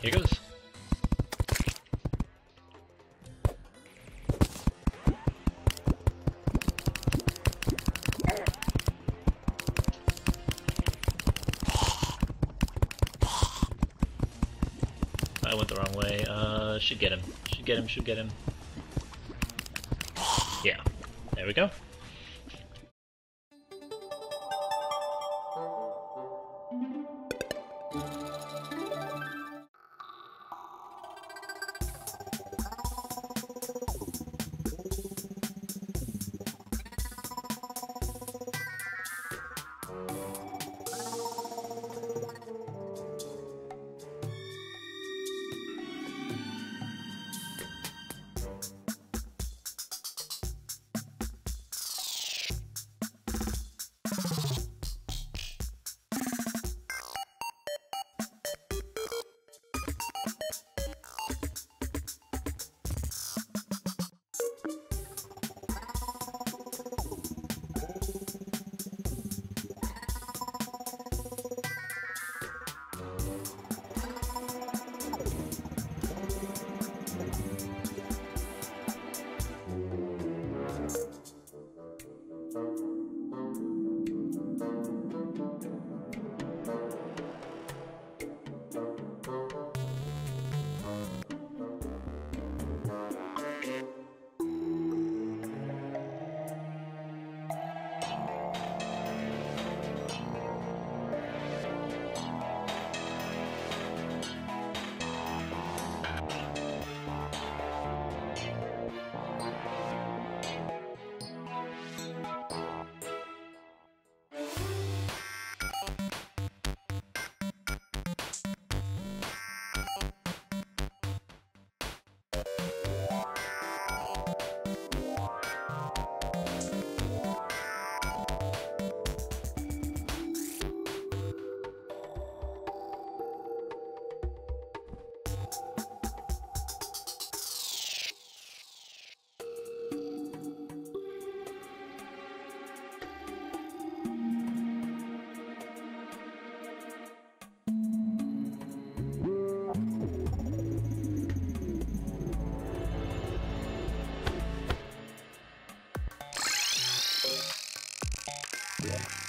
Here goes. I went the wrong way. Should get him. Should get him, should get him. Yeah. There we go.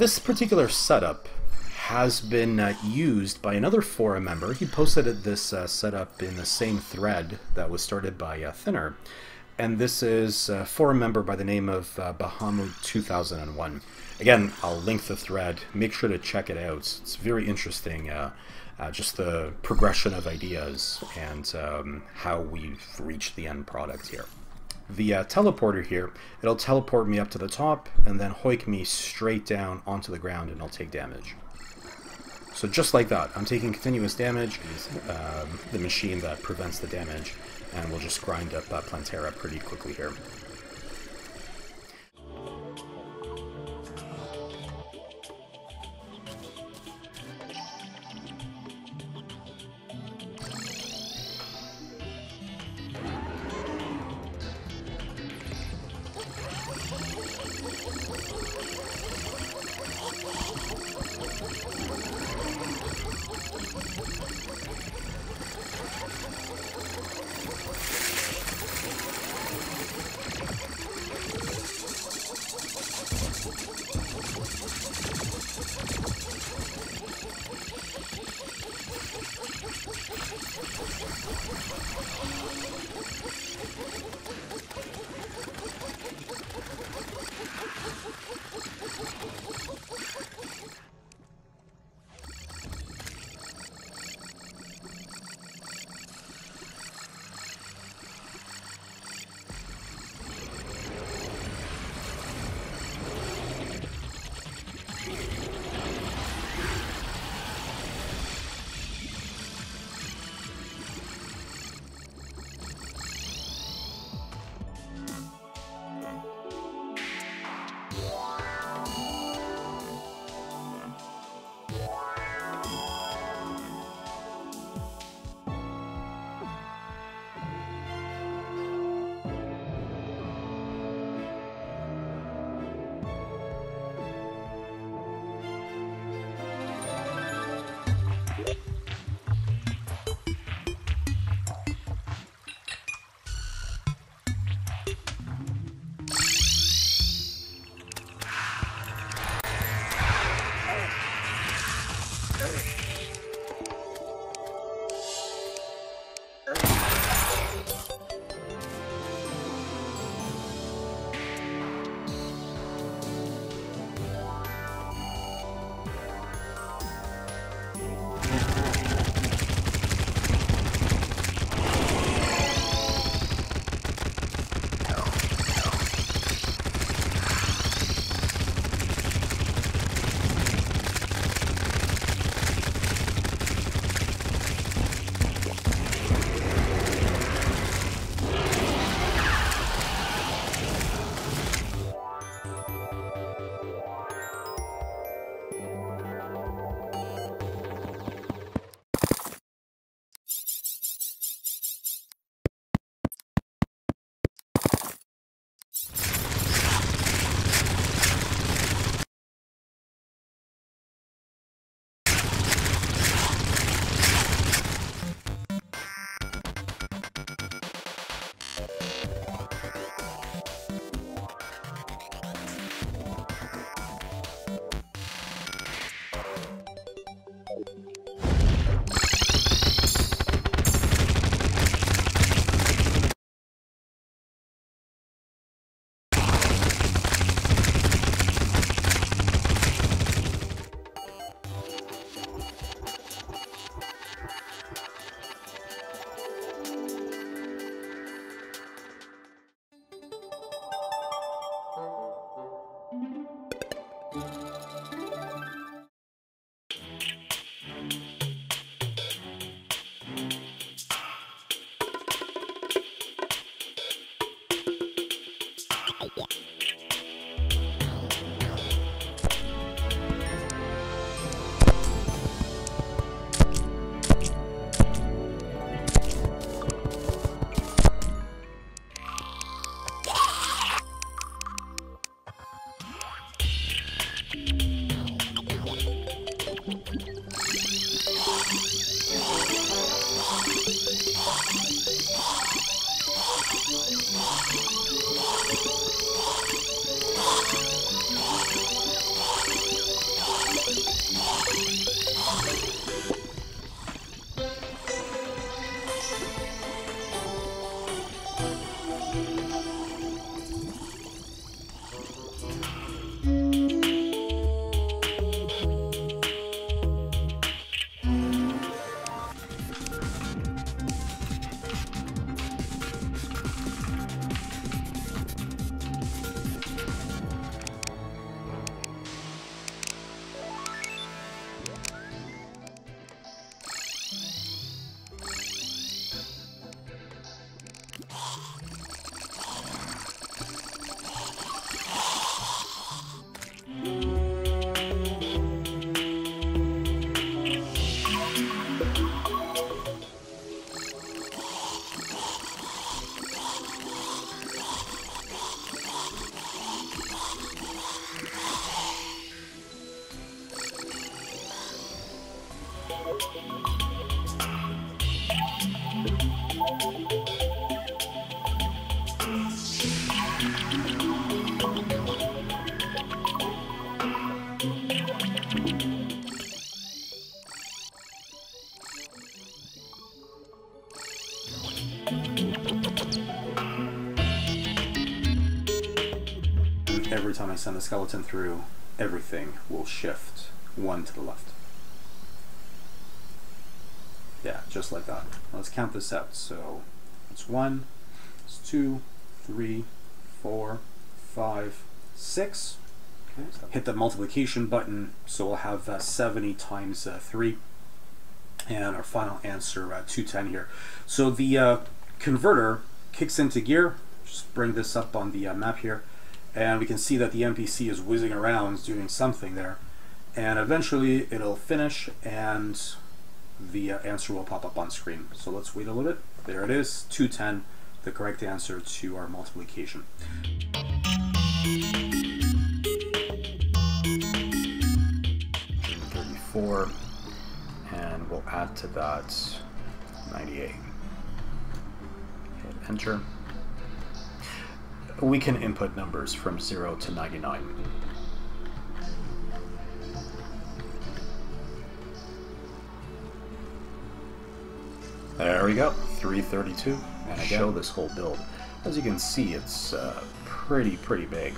this particular setup has been used by another forum member. He posted this setup in the same thread that was started by Thinner. And this is a forum member by the name of Bahamut2001. Again, I'll link the thread. Make sure to check it out. It's very interesting, just the progression of ideas and how we've reached the end product here. The teleporter here, it'll teleport me up to the top and then hoik me straight down onto the ground and I'll take damage. So just like that, I'm taking continuous damage. The machine that prevents the damage. And we'll just grind up Plantera pretty quickly here. I send the skeleton through, everything will shift one to the left. Yeah, just like that. Now let's count this out. So it's 1, it's 2, 3, 4, 5, 6. Okay, so hit the multiplication button, so we'll have 70 times 3. And our final answer, 210 here. So the converter kicks into gear. Just bring this up on the map here. And we can see that the NPC is whizzing around doing something there. And eventually it'll finish and the answer will pop up on screen. So let's wait a little bit. There it is, 210, the correct answer to our multiplication. $134, and we'll add to that 98. Hit enter. We can input numbers from 0 to 99. There we go, 332, and I show this whole build. As you can see, it's pretty big.